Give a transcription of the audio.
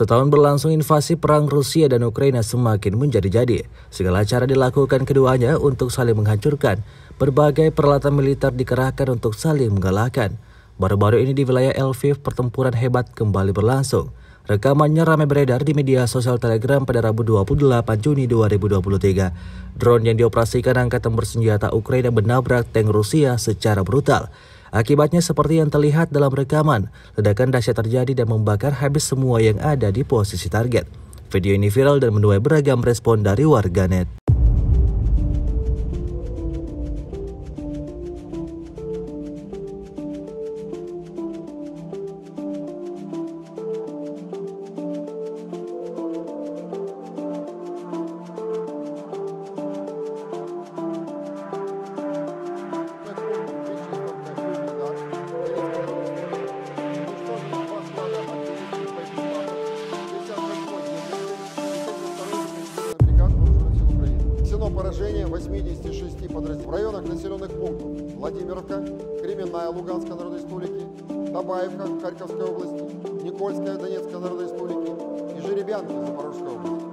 Setahun berlangsung invasi perang Rusia dan Ukraina semakin menjadi-jadi. Segala cara dilakukan keduanya untuk saling menghancurkan. Berbagai peralatan militer dikerahkan untuk saling mengalahkan. Baru-baru ini di wilayah Lviv pertempuran hebat kembali berlangsung. Rekamannya ramai beredar di media sosial Telegram pada Rabu 28 Juni 2023. Drone yang dioperasikan angkatan bersenjata Ukraina menabrak tank Rusia secara brutal. Akibatnya seperti yang terlihat dalam rekaman, ledakan dahsyat terjadi dan membakar habis semua yang ada di posisi target. Video ini viral dan menuai beragam respon dari warganet. Поражение 86 подразделений в районах населенных пунктов Владимировка, Кременная, Луганская Народной Республики, Табаевка, Харьковской области, Никольская, Донецкая Народной Республики и Зherebyanка, Запорожской области.